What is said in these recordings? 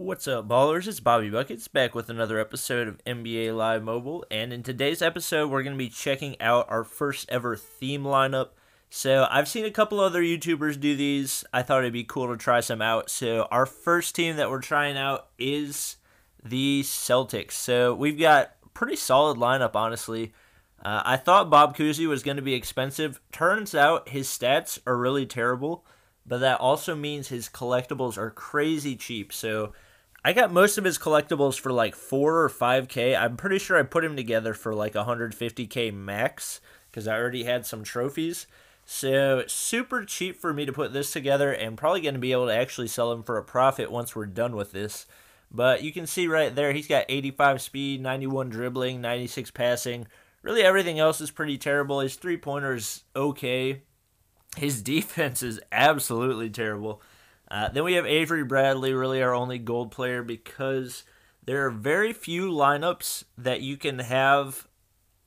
What's up, ballers? It's Bobby Buckets back with another episode of NBA Live Mobile, and in today's episode, we're going to be checking out our first ever theme lineup. So I've seen a couple other YouTubers do these. I thought it'd be cool to try some out. So our first team that we're trying out is the Celtics. So we've got a pretty solid lineup, honestly. I thought Bob Cousy was going to be expensive. Turns out his stats are really terrible, but that also means his collectibles are crazy cheap. So I got most of his collectibles for like 4 or 5K. I'm pretty sure I put him together for like 150K max because I already had some trophies. So super cheap for me to put this together, and probably going to be able to actually sell him for a profit once we're done with this. But you can see right there, he's got 85 speed, 91 dribbling, 96 passing. Really everything else is pretty terrible. His three-pointer's okay. His defense is absolutely terrible. Then we have Avery Bradley, really our only gold player, because there are very few lineups that you can have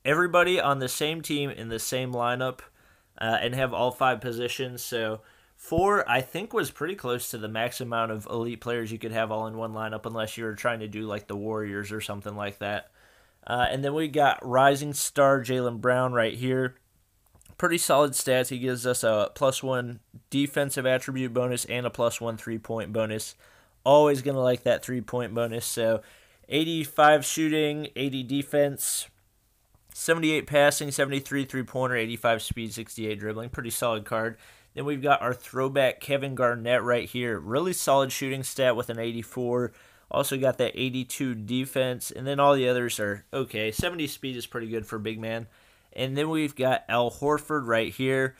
everybody on the same team in the same lineup and have all five positions. So 4, I think, was pretty close to the max amount of elite players you could have all in one lineup, unless you were trying to do like the Warriors or something like that. And then we got rising star Jaylen Brown right here. Pretty solid stats. He gives us a +1 defensive attribute bonus and a +1 3-point bonus. Always going to like that 3-point bonus. So 85 shooting, 80 defense, 78 passing, 73 3-pointer, 85 speed, 68 dribbling. Pretty solid card. Then we've got our throwback Kevin Garnett right here. Really solid shooting stat with an 84. Also got that 82 defense. And then all the others are okay. 70 speed is pretty good for big man. And then we've got Al Horford right here.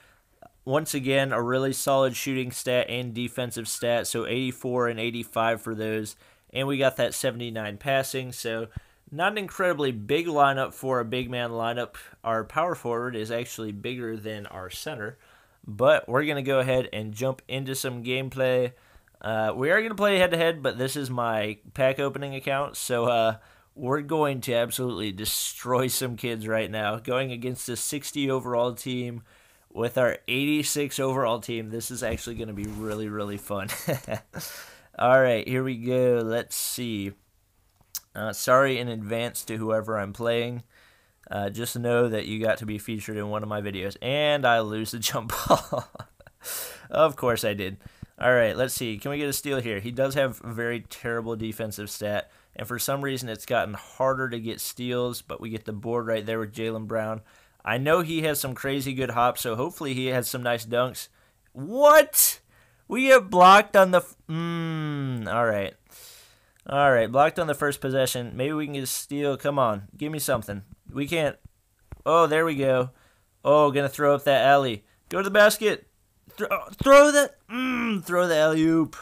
Once again, a really solid shooting stat and defensive stat. So 84 and 85 for those. And we got that 79 passing. So not an incredibly big lineup for a big man lineup. Our power forward is actually bigger than our center. But we're going to go ahead and jump into some gameplay. We are going to play head-to-head, but this is my pack opening account. So we're going to absolutely destroy some kids right now. Going against a 60 overall team with our 86 overall team. This is actually going to be really, really fun. All right, here we go. Let's see. Sorry in advance to whoever I'm playing. Just know that you got to be featured in one of my videos. And I lose the jump ball. Of course I did. All right, let's see. Can we get a steal here? He does have a very terrible defensive stat. And for some reason, it's gotten harder to get steals, but we get the board right there with Jaylen Brown. I know he has some crazy good hops, so hopefully he has some nice dunks. What? We get blocked on the... all right. All right, blocked on the first possession. Maybe we can get a steal. Come on, give me something. We can't... Oh, there we go. Oh, going to throw up that alley. Go to the basket. Throw the alley-oop.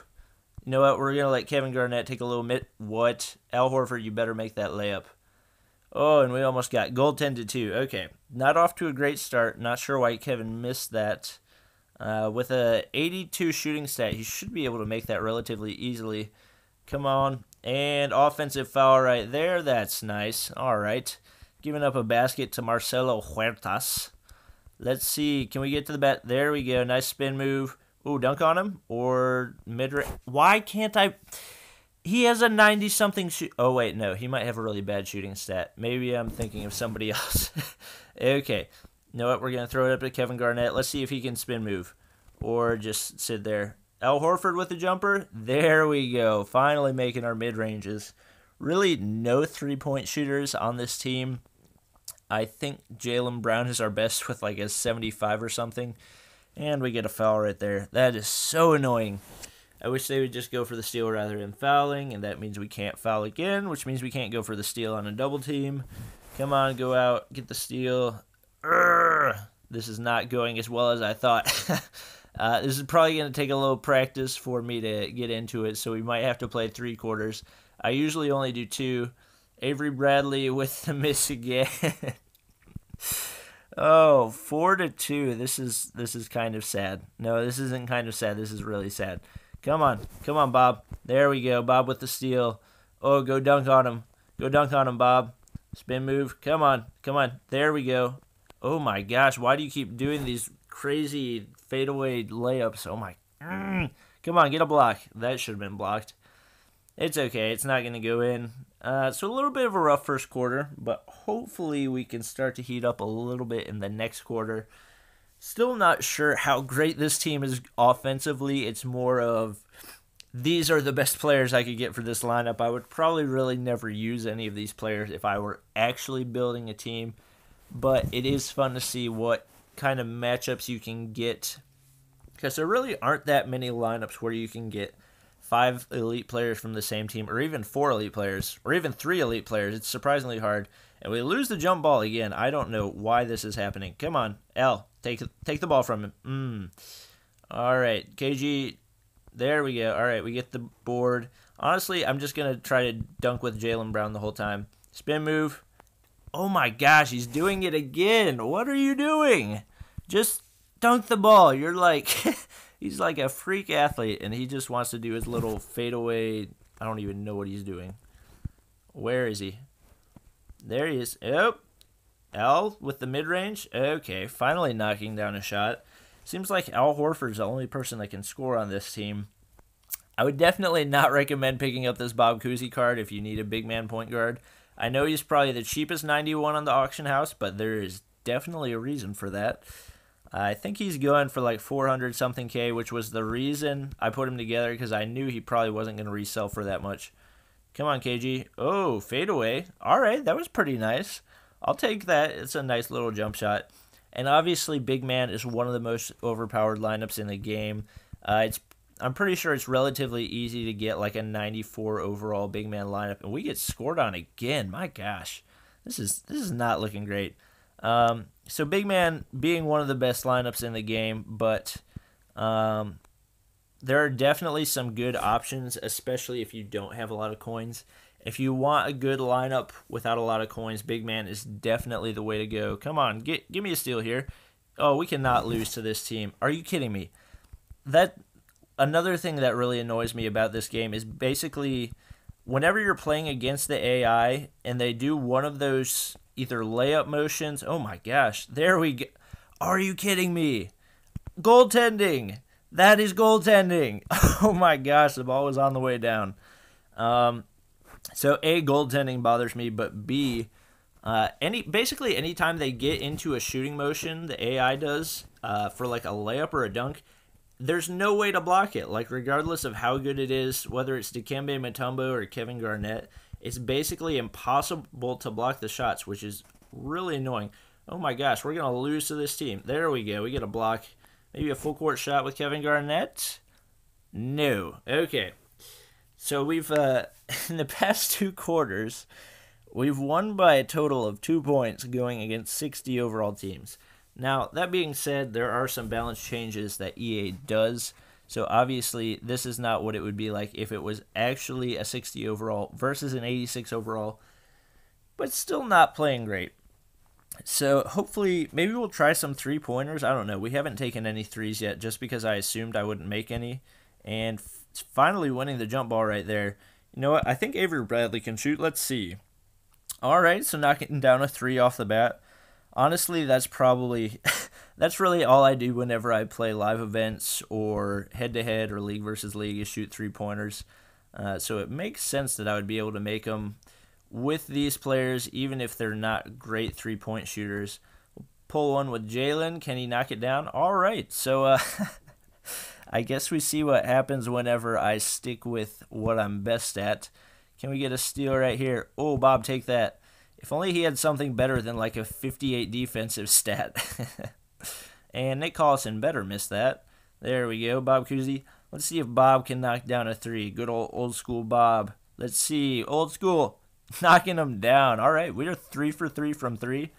You know what? We're going to let Kevin Garnett take a little bit. What? Al Horford, you better make that layup. Oh, and we almost got goaltended too. Okay. Not off to a great start. Not sure why Kevin missed that. With a 82 shooting stat, he should be able to make that relatively easily. Come on. And offensive foul right there. That's nice. All right. Giving up a basket to Marcelo Huertas. Let's see. Can we get to the bat? There we go. Nice spin move. Ooh, dunk on him or mid-range. Why can't I? He has a 90-something shoot. Oh, wait, no. He might have a really bad shooting stat. Maybe I'm thinking of somebody else. Okay. You know what? We're going to throw it up to Kevin Garnett. Let's see if he can spin move or just sit there. Al Horford with the jumper. There we go. Finally making our mid-ranges. Really no three-point shooters on this team. I think Jaylen Brown is our best with like a 75 or something. And we get a foul right there. That is so annoying. I wish they would just go for the steal rather than fouling, and that means we can't foul again, which means we can't go for the steal on a double team. Come on, go out, get the steal. Urgh! This is not going as well as I thought. This is probably going to take a little practice for me to get into it, so we might have to play 3 quarters. I usually only do 2. Avery Bradley with the miss again. Oh, 4-2. This is kind of sad. No, this isn't kind of sad. This is really sad. Come on. Come on, Bob. There we go. Bob with the steal. Oh, go dunk on him. Go dunk on him, Bob. Spin move. Come on. Come on. There we go. Oh, my gosh. Why do you keep doing these crazy fadeaway layups? Oh, my. Come on. Get a block. That should have been blocked. it's okay. It's not going to go in. So a little bit of a rough first quarter, but hopefully we can start to heat up a little bit in the next quarter. Still not sure how great this team is offensively. It's more of, these are the best players I could get for this lineup. I would probably really never use any of these players if I were actually building a team. But it is fun to see what kind of matchups you can get, because there really aren't that many lineups where you can get 5 elite players from the same team, or even 4 elite players, or even 3 elite players. It's surprisingly hard. And we lose the jump ball again. I don't know why this is happening. Come on, Al, take the ball from him. All right, KG, there we go. All right, we get the board. Honestly, I'm just going to try to dunk with Jaylen Brown the whole time. Spin move. Oh my gosh, he's doing it again. What are you doing? Just dunk the ball. You're like, he's like a freak athlete, and he just wants to do his little fadeaway. I don't even know what he's doing. Where is he? There he is. Oh, Al with the mid-range. Okay, finally knocking down a shot. Seems like Al Horford's the only person that can score on this team. I would definitely not recommend picking up this Bob Cousy card if you need a big man point guard. I know he's probably the cheapest 91 on the auction house, but there is definitely a reason for that. I think he's going for like 400-something K, which was the reason I put him together, because I knew he probably wasn't going to resell for that much. Come on, KG. Oh, fadeaway. All right, that was pretty nice. I'll take that. It's a nice little jump shot. And obviously, big man is one of the most overpowered lineups in the game. I'm pretty sure it's relatively easy to get like a 94 overall big man lineup, and we get scored on again. My gosh, this is not looking great. So big man being one of the best lineups in the game, but there are definitely some good options, especially if you don't have a lot of coins. If you want a good lineup without a lot of coins, big man is definitely the way to go. Come on, give me a steal here. Oh, we cannot lose to this team. Are you kidding me? Another thing that really annoys me about this game is basically whenever you're playing against the AI and they do one of those either layup motions. Oh my gosh, there we go. Are you kidding me? Goaltending. That is goaltending. Oh my gosh, the ball was on the way down. So A, goaltending bothers me, but B, basically any time they get into a shooting motion, the AI does for like a layup or a dunk, there's no way to block it. Like, regardless of how good it is, whether it's Dikembe Mutombo or Kevin Garnett, it's basically impossible to block the shots, which is really annoying. Oh my gosh, we're going to lose to this team. There we go. We get a block. Maybe a full court shot with Kevin Garnett? No. Okay. So we've, in the past 2 quarters, we've won by a total of 2 points going against 60 overall teams. Now, that being said, there are some balance changes that EA does. So, obviously, this is not what it would be like if it was actually a 60 overall versus an 86 overall, but still not playing great. So, hopefully, maybe we'll try some three-pointers. I don't know. We haven't taken any threes yet just because I assumed I wouldn't make any. And finally winning the jump ball right there. You know what? I think Avery Bradley can shoot. Let's see. All right, so knocking down a 3 off the bat. Honestly, that's really all I do whenever I play live events or head-to-head or league versus league is shoot three-pointers. So it makes sense that I would be able to make them with these players, even if they're not great three-point shooters. Pull one with Jaylen. Can he knock it down? All right. So I guess we see what happens whenever I stick with what I'm best at. Can we get a steal right here? Oh, Bob, take that. If only he had something better than like a 58 defensive stat. And Nick Collison better miss that. There we go, Bob Cousy. Let's see if Bob can knock down a 3. Good old school Bob. Let's see. Old school. Knocking him down. All right, we are 3 for 3 from 3.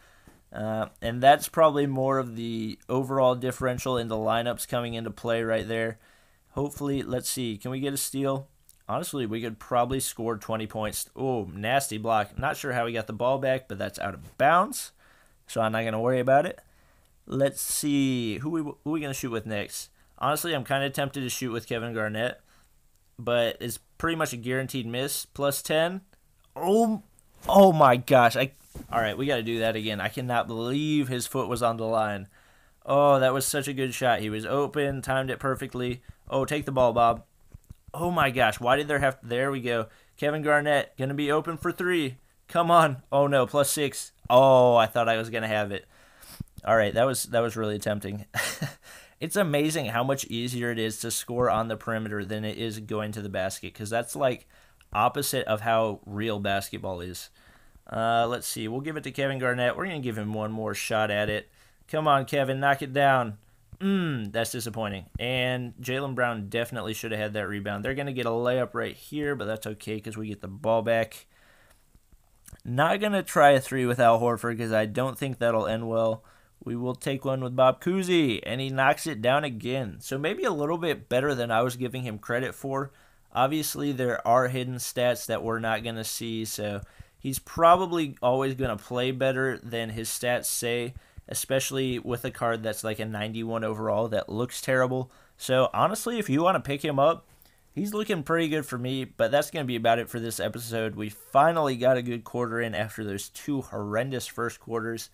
And that's probably more of the overall differential in the lineups coming into play right there. Hopefully, let's see. Can we get a steal? Honestly, we could probably score 20 points. Oh, nasty block. Not sure how he got the ball back, but that's out of bounds. So I'm not going to worry about it. Let's see. Who we going to shoot with next? Honestly, I'm kind of tempted to shoot with Kevin Garnett, but it's pretty much a guaranteed miss. Plus 10. Oh my gosh. All right, we got to do that again. I cannot believe his foot was on the line. Oh, that was such a good shot. He was open, timed it perfectly. Oh, take the ball, Bob. Oh my gosh, why did there have... There we go. Kevin Garnett, going to be open for three. Come on. Oh no, +6. Oh, I thought I was going to have it. All right, that was really tempting. It's amazing how much easier it is to score on the perimeter than it is going to the basket, because that's like opposite of how real basketball is. Let's see. We'll give it to Kevin Garnett. We're going to give him one more shot at it. Come on, Kevin. Knock it down. That's disappointing. And Jaylen Brown definitely should have had that rebound. They're going to get a layup right here, but that's okay because we get the ball back. Not going to try a three with Al Horford because I don't think that'll end well. We will take one with Bob Cousy, and he knocks it down again. So maybe a little bit better than I was giving him credit for. Obviously, there are hidden stats that we're not going to see, so he's probably always going to play better than his stats say, especially with a card that's like a 91 overall that looks terrible. So honestly, if you want to pick him up, he's looking pretty good for me, but that's going to be about it for this episode. We finally got a good quarter in after those two horrendous first quarters.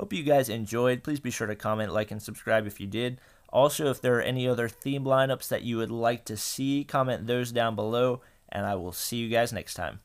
Hope you guys enjoyed. Please be sure to comment, like, and subscribe if you did. Also, if there are any other theme lineups that you would like to see, comment those down below, and I will see you guys next time.